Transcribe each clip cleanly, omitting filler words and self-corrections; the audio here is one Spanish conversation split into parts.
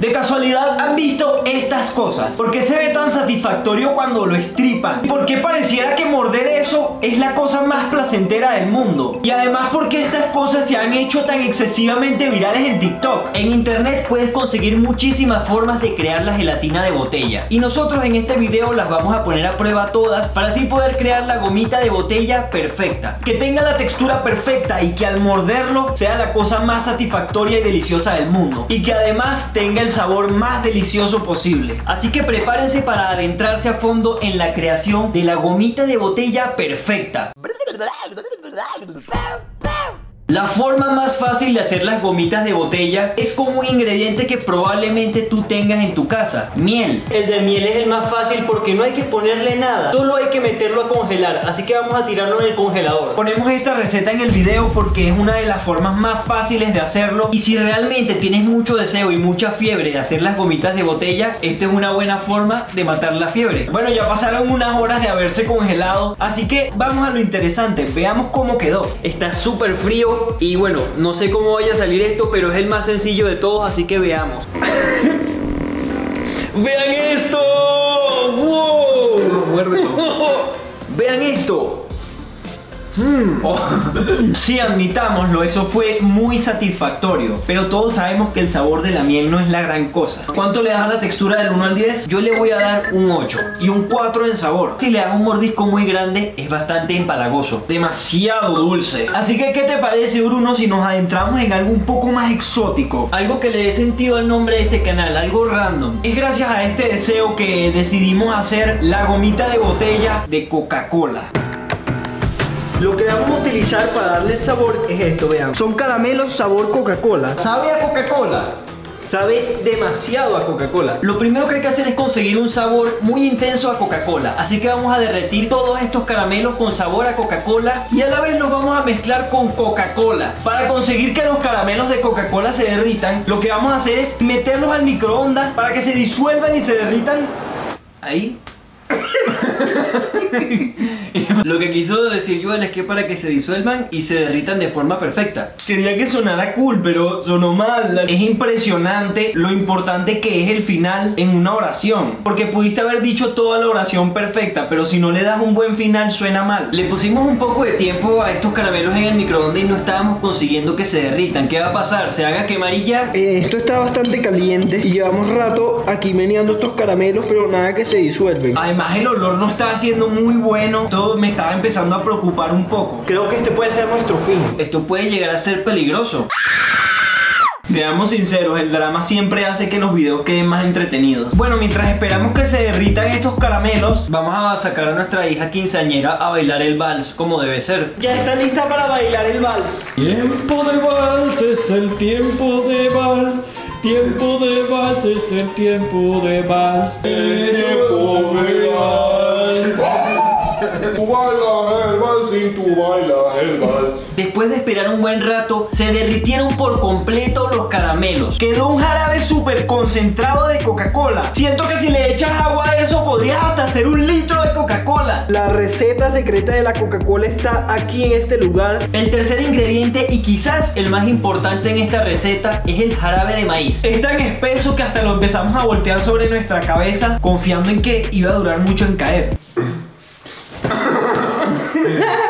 ¿De casualidad han visto estas cosas? ¿Por qué se ve tan satisfactorio cuando lo estripan? ¿Por qué pareciera que morder eso es la cosa más placentera del mundo? Y además, ¿por qué estas cosas se han hecho tan excesivamente virales en TikTok? En internet puedes conseguir muchísimas formas de crear la gelatina de botella, y nosotros en este video las vamos a poner a prueba todas para así poder crear la gomita de botella perfecta, que tenga la textura perfecta y que al morderlo sea la cosa más satisfactoria y deliciosa del mundo, y que además tenga el sabor más delicioso posible. Así que prepárense para adentrarse a fondo en la creación de la gomita de botella perfecta. La forma más fácil de hacer las gomitas de botella es con un ingrediente que probablemente tú tengas en tu casa: miel. El de miel es el más fácil porque no hay que ponerle nada, solo hay que meterlo a congelar, así que vamos a tirarlo en el congelador. Ponemos esta receta en el video porque es una de las formas más fáciles de hacerlo, y si realmente tienes mucho deseo y mucha fiebre de hacer las gomitas de botella, esta es una buena forma de matar la fiebre. Bueno, ya pasaron unas horas de haberse congelado, así que vamos a lo interesante, veamos cómo quedó. Está súper frío. Y bueno, no sé cómo vaya a salir esto, pero es el más sencillo de todos, así que veamos. ¡Vean esto! ¡Wow! ¡Vean esto! Sí, admitámoslo, eso fue muy satisfactorio, pero todos sabemos que el sabor de la miel no es la gran cosa. ¿Cuánto le das a la textura del 1 al 10? Yo le voy a dar un 8 y un 4 en sabor. Si le das un mordisco muy grande, es bastante empalagoso, demasiado dulce. Así que, ¿qué te parece, Bruno, si nos adentramos en algo un poco más exótico? Algo que le dé sentido al nombre de este canal, algo random. Es gracias a este deseo que decidimos hacer la gomita de botella de Coca-Cola. Lo que vamos a utilizar para darle el sabor es esto, vean. Son caramelos sabor Coca-Cola. ¿Sabe a Coca-Cola? Sabe demasiado a Coca-Cola. Lo primero que hay que hacer es conseguir un sabor muy intenso a Coca-Cola, así que vamos a derretir todos estos caramelos con sabor a Coca-Cola, y a la vez los vamos a mezclar con Coca-Cola. Para conseguir que los caramelos de Coca-Cola se derritan, lo que vamos a hacer es meterlos al microondas para que se disuelvan y se derritan. Ahí. Lo que quiso decir Joel es que para que se disuelvan y se derritan de forma perfecta. Quería que sonara cool, pero sonó mal. Es impresionante lo importante que es el final en una oración, porque pudiste haber dicho toda la oración perfecta, pero si no le das un buen final suena mal. Le pusimos un poco de tiempo a estos caramelos en el microondas y no estábamos consiguiendo que se derritan. ¿Qué va a pasar? ¿Se van a quemar y ya? Esto está bastante caliente y llevamos rato aquí meneando estos caramelos, pero nada que se disuelven. Además, el olor no está haciendo muy bueno. Todo me estaba empezando a preocupar un poco. Creo que este puede ser nuestro fin. Esto puede llegar a ser peligroso. Seamos sinceros, el drama siempre hace que los videos queden más entretenidos. Bueno, mientras esperamos que se derritan estos caramelos, vamos a sacar a nuestra hija quinceañera a bailar el vals, como debe ser. Ya está lista para bailar el vals. Tiempo de vals, es el tiempo de vals. Tiempo de vals, es el tiempo de vals. Es tiempo de vals. Tú bailas el vals y tú bailas el vals. Después de esperar un buen rato, se derritieron por completo los caramelos. Quedó un jarabe súper concentrado de Coca-Cola. Siento que si le echas agua a eso podrías hasta hacer un litro de Coca-Cola. La receta secreta de la Coca-Cola está aquí en este lugar. El tercer ingrediente, y quizás el más importante en esta receta, es el jarabe de maíz. Es tan espeso que hasta lo empezamos a voltear sobre nuestra cabeza, confiando en que iba a durar mucho en caer.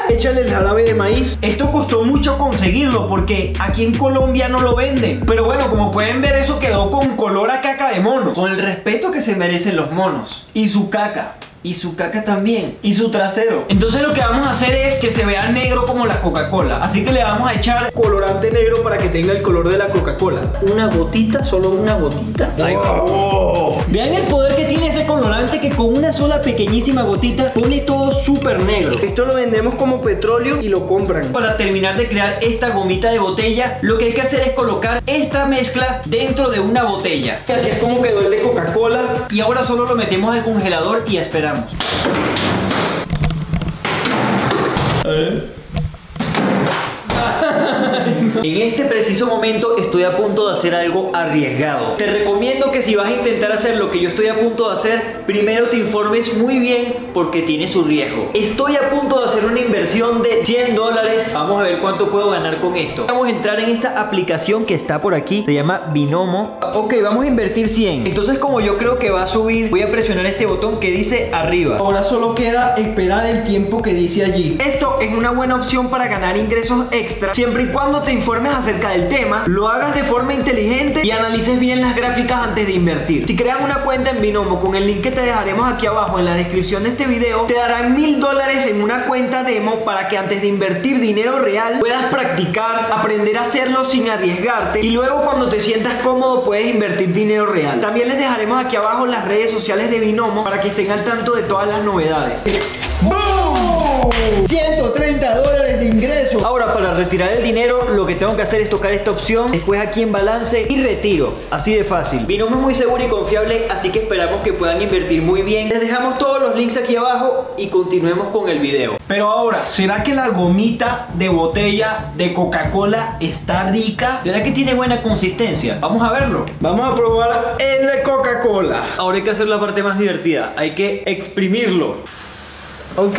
Échale el jarabe de maíz. Esto costó mucho conseguirlo porque aquí en Colombia no lo venden. Pero bueno, como pueden ver, eso quedó con color a caca de mono. Con el respeto que se merecen los monos. Y su caca. Y su caca también. Y su trasero. Entonces lo que vamos a hacer es que se vea negro como la Coca-Cola. Así que le vamos a echar colorante negro para que tenga el color de la Coca-Cola. Una gotita, solo una gotita. Ay, wow. Vean el poder que tiene ese colorante, que con una sola pequeñísima gotita pone todo súper negro. Esto lo vendemos como petróleo y lo compran. Para terminar de crear esta gomita de botella, lo que hay que hacer es colocar esta mezcla dentro de una botella. Así es como quedó el de Coca-Cola. Y ahora solo lo metemos al congelador y a esperar. En este preciso momento estoy a punto de hacer algo arriesgado. Te recomiendo digo que si vas a intentar hacer lo que yo estoy a punto de hacer, primero te informes muy bien porque tiene su riesgo. Estoy a punto de hacer una inversión de $100. Vamos a ver cuánto puedo ganar con esto. Vamos a entrar en esta aplicación que está por aquí. Se llama Binomo. Ok, vamos a invertir 100. Entonces, como yo creo que va a subir, voy a presionar este botón que dice arriba. Ahora solo queda esperar el tiempo que dice allí. Esto es una buena opción para ganar ingresos extra, siempre y cuando te informes acerca del tema, lo hagas de forma inteligente y analices bien las gráficas antes de invertir. Si creas una cuenta en Binomo con el link que te dejaremos aquí abajo en la descripción de este video, te darán $1000 en una cuenta demo para que antes de invertir dinero real puedas practicar, aprender a hacerlo sin arriesgarte, y luego cuando te sientas cómodo puedes invertir dinero real. También les dejaremos aquí abajo las redes sociales de Binomo para que estén al tanto de todas las novedades. ¡Boom! $130 de ingreso. Ahora, para retirar el dinero, lo que tengo que hacer es tocar esta opción, después aquí en balance y retiro. Así de fácil. Binomo es muy seguro y confiable, así que esperamos que puedan invertir muy bien. Les dejamos todos los links aquí abajo y continuemos con el video. Pero ahora, ¿será que la gomita de botella de Coca-Cola está rica? ¿Será que tiene buena consistencia? Vamos a verlo. Vamos a probar el de Coca-Cola. Ahora hay que hacer la parte más divertida. Hay que exprimirlo. Ok.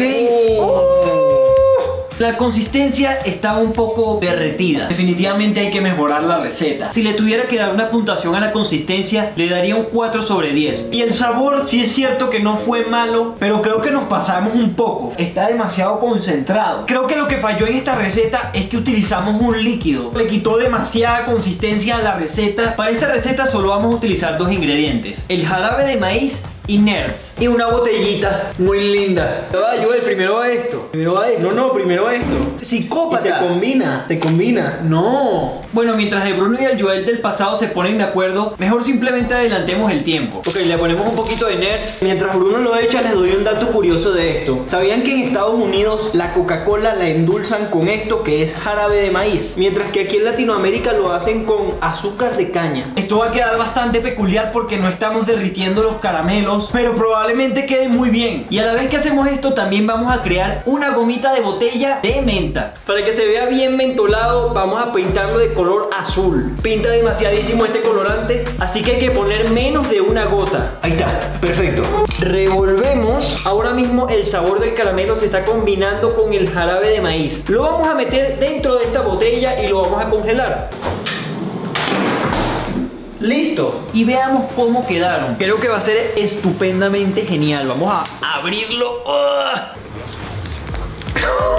La consistencia está un poco derretida. Definitivamente hay que mejorar la receta. Si le tuviera que dar una puntuación a la consistencia, le daría un 4/10. Y el sabor, sí es cierto que no fue malo, pero creo que nos pasamos un poco. Está demasiado concentrado. Creo que lo que falló en esta receta es que utilizamos un líquido. Le quitó demasiada consistencia a la receta. Para esta receta solo vamos a utilizar dos ingredientes: el jarabe de maíz y Nerds, y una botellita muy linda. Joel, primero va esto. Primero va esto. No, primero va esto. Psicópata. Y se combina. Te combina. No. Bueno, mientras el Bruno y el Joel del pasado se ponen de acuerdo, mejor simplemente adelantemos el tiempo. Ok, le ponemos un poquito de Nerds. Mientras Bruno lo echa, les doy un dato curioso de esto. ¿Sabían que en Estados Unidos la Coca-Cola la endulzan con esto que es jarabe de maíz? Mientras que aquí en Latinoamérica lo hacen con azúcar de caña. Esto va a quedar bastante peculiar porque no estamos derritiendo los caramelos, pero probablemente quede muy bien. Y a la vez que hacemos esto, también vamos a crear una gomita de botella de menta. Para que se vea bien mentolado, vamos a pintarlo de color azul. Pinta demasiadísimo este colorante, así que hay que poner menos de una gota. Ahí está, perfecto. Revolvemos. Ahora mismo el sabor del caramelo se está combinando con el jarabe de maíz. Lo vamos a meter dentro de esta botella y lo vamos a congelar. Listo, y veamos cómo quedaron. Creo que va a ser estupendamente genial. Vamos a abrirlo.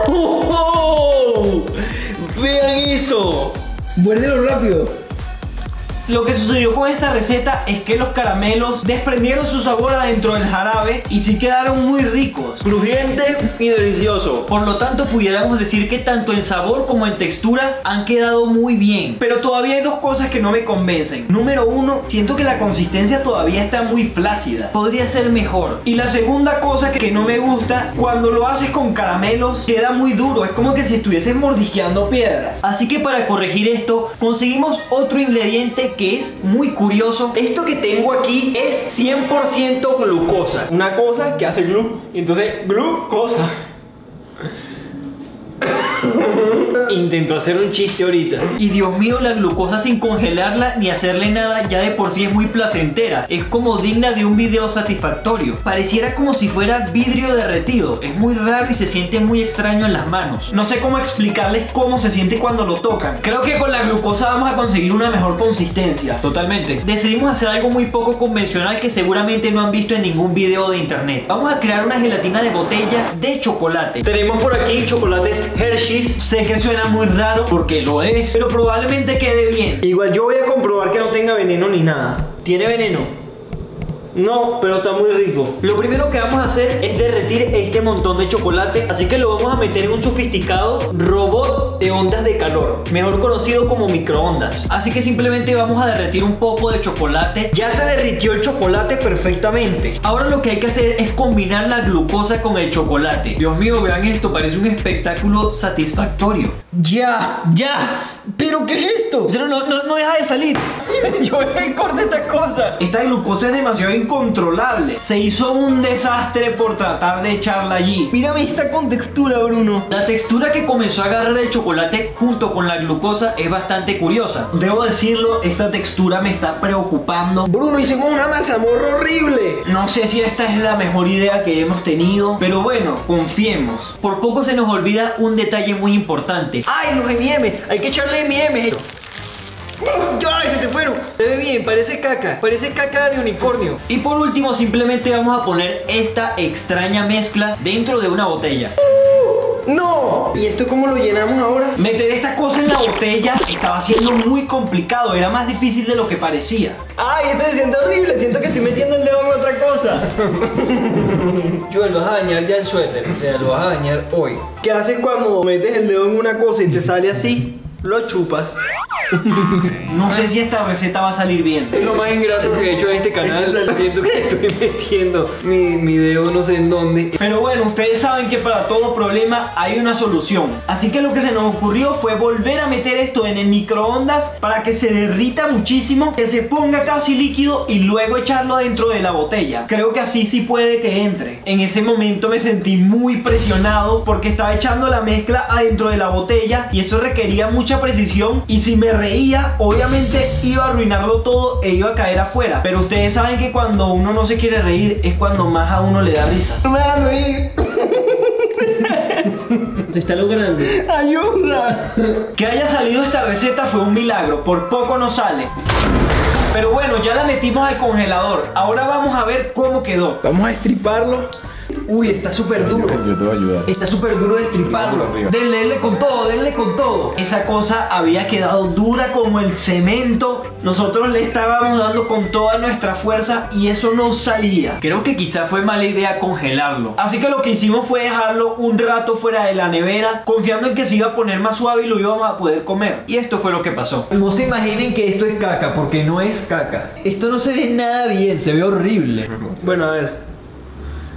¡Oh! Vean eso. Muérdelo rápido. Lo que sucedió con esta receta es que los caramelos desprendieron su sabor adentro del jarabe y sí quedaron muy ricos, crujiente y delicioso. Por lo tanto, pudiéramos decir que tanto en sabor como en textura han quedado muy bien. Pero todavía hay dos cosas que no me convencen. Número uno, siento que la consistencia todavía está muy flácida. Podría ser mejor. Y la segunda cosa que no me gusta, cuando lo haces con caramelos queda muy duro. Es como que si estuvieses mordisqueando piedras. Así que para corregir esto, conseguimos otro ingrediente que es muy curioso. Esto que tengo aquí es 100% glucosa. Una cosa que hace glu. Entonces, glucosa. Intento hacer un chiste ahorita. Y Dios mío, la glucosa sin congelarla ni hacerle nada ya de por sí es muy placentera. Es como digna de un video satisfactorio. Pareciera como si fuera vidrio derretido. Es muy raro y se siente muy extraño en las manos. No sé cómo explicarles cómo se siente cuando lo tocan. Creo que con la glucosa vamos a conseguir una mejor consistencia. Totalmente. Decidimos hacer algo muy poco convencional que seguramente no han visto en ningún video de internet. Vamos a crear una gelatina de botella de chocolate. Tenemos por aquí chocolates Hershey's. Sé que suena muy raro porque lo es, pero probablemente quede bien. Igual yo voy a comprobar que no tenga veneno ni nada. ¿Tiene veneno? No, pero está muy rico. Lo primero que vamos a hacer es derretir este montón de chocolate, así que lo vamos a meter en un sofisticado robot de ondas de calor, mejor conocido como microondas. Así que simplemente vamos a derretir un poco de chocolate. Ya se derritió el chocolate perfectamente. Ahora lo que hay que hacer es combinar la glucosa con el chocolate. Dios mío, vean esto, parece un espectáculo satisfactorio. Ya, ya, pero ¿Pero qué es esto? Pero no deja de salir. Joel, corta esta cosa. Esta glucosa es demasiado incontrolable. Se hizo un desastre por tratar de echarla allí. Mírame esta contextura, Bruno. La textura que comenzó a agarrar el chocolate junto con la glucosa es bastante curiosa. Debo decirlo, esta textura me está preocupando. Bruno, hicimos una mazamorra horrible. No sé si esta es la mejor idea que hemos tenido, pero bueno, confiemos. Por poco se nos olvida un detalle muy importante. ¡Ay, los M&M! Hay que echarle M&M. ¡Ay, se te fueron! Se ve bien, parece caca de unicornio. Y por último, simplemente vamos a poner esta extraña mezcla dentro de una botella. ¡No! ¿Y esto cómo lo llenamos ahora? Meter esta cosa en la botella estaba siendo muy complicado. Era más difícil de lo que parecía. ¡Ay, esto se siente horrible! Siento que estoy metiendo el dedo en otra cosa. Joel, vas a dañar ya el suéter. O sea, lo vas a dañar hoy. ¿Qué haces cuando metes el dedo en una cosa y te sale así? Lo chupas. No sé si esta receta va a salir bien. Es lo más ingrato que he hecho en este canal. Siento que estoy metiendo mi dedo no sé en dónde. Pero bueno, ustedes saben que para todo problema hay una solución. Así que lo que se nos ocurrió fue volver a meter esto en el microondas para que se derrita muchísimo, que se ponga casi líquido y luego echarlo dentro de la botella. Creo que así sí puede que entre. En ese momento me sentí muy presionado porque estaba echando la mezcla adentro de la botella y eso requería mucha precisión, y si me reía, obviamente iba a arruinarlo todo e iba a caer afuera. Pero ustedes saben que cuando uno no se quiere reír es cuando más a uno le da risa. No me da reír. Se está logrando. ¡Ayuda! Que haya salido esta receta fue un milagro. Por poco no sale. Pero bueno, ya la metimos al congelador. Ahora vamos a ver cómo quedó. Vamos a estriparlo. Uy, está súper duro. Yo te voy a ayudar. Está súper duro de estriparlo. Denle con todo, denle con todo. Esa cosa había quedado dura como el cemento. Nosotros le estábamos dando con toda nuestra fuerza y eso no salía. Creo que quizá fue mala idea congelarlo. Así que lo que hicimos fue dejarlo un rato fuera de la nevera, confiando en que se iba a poner más suave y lo íbamos a poder comer. Y esto fue lo que pasó. No se imaginen que esto es caca, porque no es caca. Esto no se ve nada bien, se ve horrible. Bueno, a ver.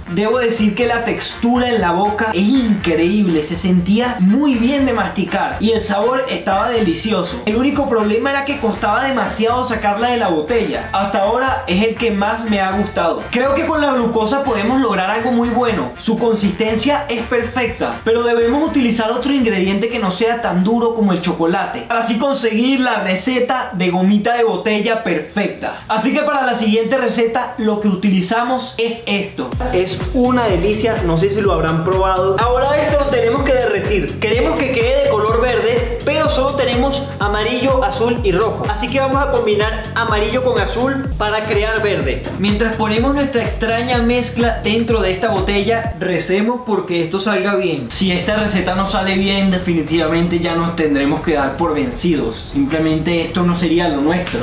Debo decir que la textura en la boca es increíble, se sentía muy bien de masticar y el sabor estaba delicioso. El único problema era que costaba demasiado sacarla de la botella. Hasta ahora es el que más me ha gustado. Creo que con la glucosa podemos lograr algo muy bueno. Su consistencia es perfecta, pero debemos utilizar otro ingrediente que no sea tan duro como el chocolate, para así conseguir la receta de gomita de botella perfecta. Así que para la siguiente receta lo que utilizamos es esto. Es una delicia, no sé si lo habrán probado. Ahora esto lo tenemos que derretir. Queremos que quede de color verde, pero solo tenemos amarillo, azul y rojo. Así que vamos a combinar amarillo con azul para crear verde. Mientras ponemos nuestra extraña mezcla dentro de esta botella, recemos porque esto salga bien. Si esta receta no sale bien, definitivamente ya nos tendremos que dar por vencidos. Simplemente esto no sería lo nuestro.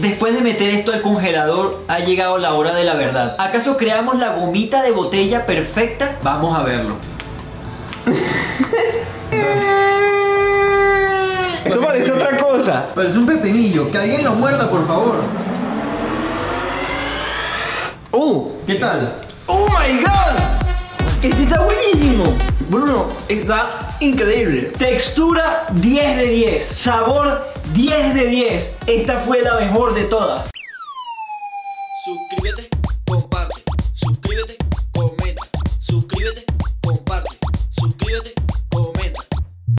Después de meter esto al congelador, ha llegado la hora de la verdad. ¿Acaso creamos la gomita de botella perfecta? Vamos a verlo. Esto parece otra cosa. Parece un pepinillo. Que alguien lo muerda, por favor. ¡Oh! ¿Qué tal? ¡Oh my God! ¡Este está buenísimo! Bruno, está increíble. Textura 10 de 10. Sabor 10 de 10. Esta fue la mejor de todas. Suscríbete, comparte.